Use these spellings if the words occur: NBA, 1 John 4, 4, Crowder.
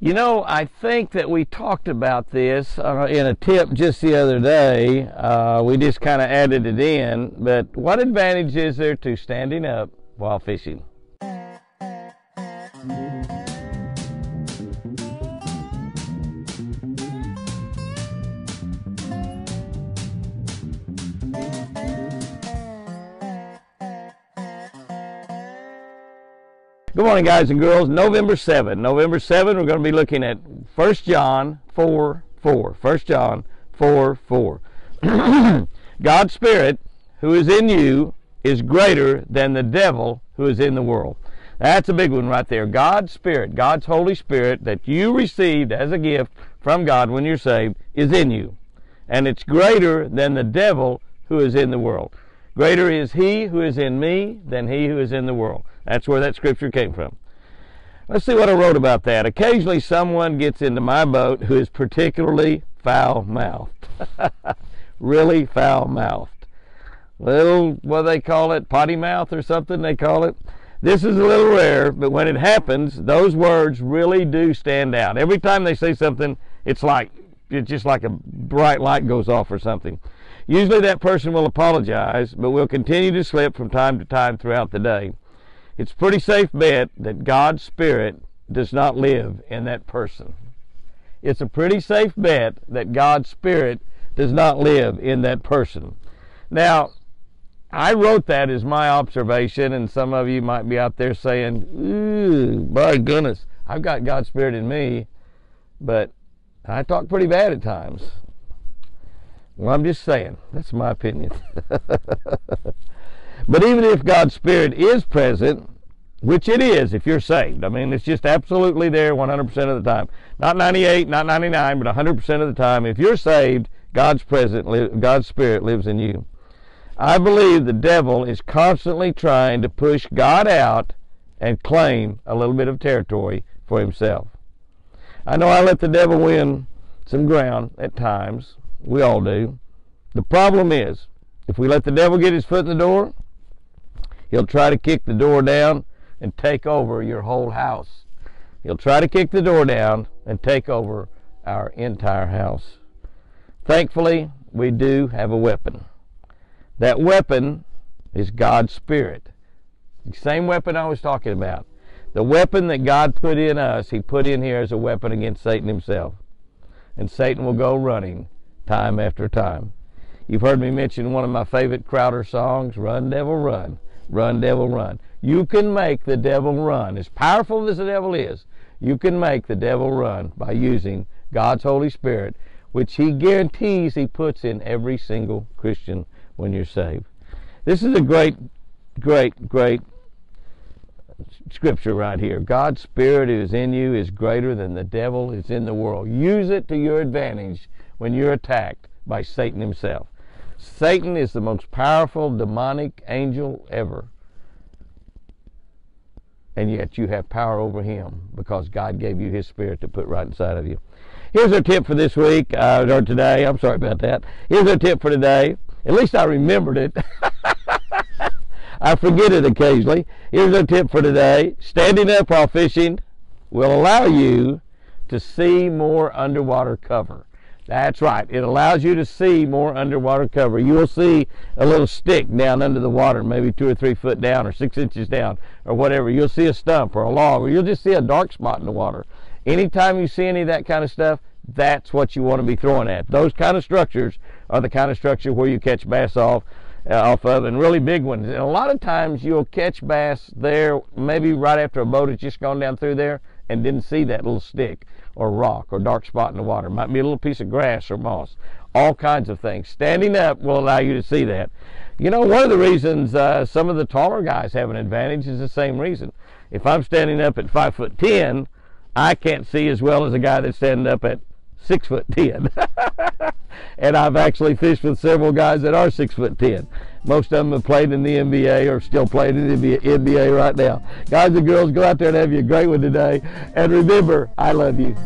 You know, I think that we talked about this in a tip just the other day. We just kind of added it in. But what advantage is there to standing up while fishing? Good morning, guys and girls. November 7. November 7, we're going to be looking at 1 John 4, 4. 1 John 4, 4. God's Spirit, who is in you, is greater than the devil who is in the world. That's a big one right there. God's Spirit, God's Holy Spirit that you received as a gift from God when you're saved is in you. And it's greater than the devil who is in the world. Greater is he who is in me than he who is in the world. That's where that scripture came from. Let's see what I wrote about that. Occasionally someone gets into my boat who is particularly foul-mouthed. Really foul-mouthed. Little, what do they call it, potty mouth or something they call it. This is a little rare, but when it happens, those words really do stand out. Every time they say something, it's just like a bright light goes off or something. Usually that person will apologize, but will continue to slip from time to time throughout the day. It's a pretty safe bet that God's Spirit does not live in that person. It's a pretty safe bet that God's Spirit does not live in that person. Now, I wrote that as my observation, and some of you might be out there saying, ooh, by goodness, I've got God's Spirit in me, but I talk pretty bad at times. Well, I'm just saying, that's my opinion. But even if God's Spirit is present, which it is if you're saved, I mean, it's just absolutely there 100% of the time. Not 98, not 99, but 100% of the time. If you're saved, God's present, God's Spirit lives in you. I believe the devil is constantly trying to push God out and claim a little bit of territory for himself. I know I let the devil win some ground at times. We all do. The problem is, if we let the devil get his foot in the door, he'll try to kick the door down and take over your whole house. He'll try to kick the door down and take over our entire house. Thankfully, we do have a weapon. That weapon is God's Spirit. The same weapon I was talking about. The weapon that God put in us, he put in here as a weapon against Satan himself. And Satan will go running time after time. You've heard me mention one of my favorite Crowder songs, Run, Devil, Run. Run, Devil, Run. You can make the devil run. As powerful as the devil is, you can make the devil run by using God's Holy Spirit, which he guarantees he puts in every single Christian when you're saved. This is a great, great, great scripture right here. God's Spirit who is in you is greater than the devil is in the world. Use it to your advantage when you're attacked by Satan himself. Satan is the most powerful demonic angel ever. And yet you have power over him because God gave you his Spirit to put right inside of you. Here's our tip for this week, or today. I'm sorry about that. Here's our tip for today. At least I remembered it. I forget it occasionally. Here's our tip for today. Standing up while fishing will allow you to see more underwater cover. That's right. It allows you to see more underwater cover. You'll see a little stick down under the water, maybe 2 or 3 foot down or 6 inches down or whatever. You'll see a stump or a log, or you'll just see a dark spot in the water. Anytime you see any of that kind of stuff, that's what you want to be throwing at. Those kind of structures are the kind of structure where you catch bass off of, and really big ones. And a lot of times you'll catch bass there maybe right after a boat has just gone down through there and didn't see that little stick or rock or dark spot in the water. Might be a little piece of grass or moss. All kinds of things. Standing up will allow you to see that. You know, one of the reasons some of the taller guys have an advantage is the same reason. If I'm standing up at 5'10", I can't see as well as a guy that's standing up at 6'10". And I've actually fished with several guys that are 6'10". Most of them have played in the NBA or still playing in the NBA right now. Guys and girls, go out there and have you a great one today. And remember, I love you.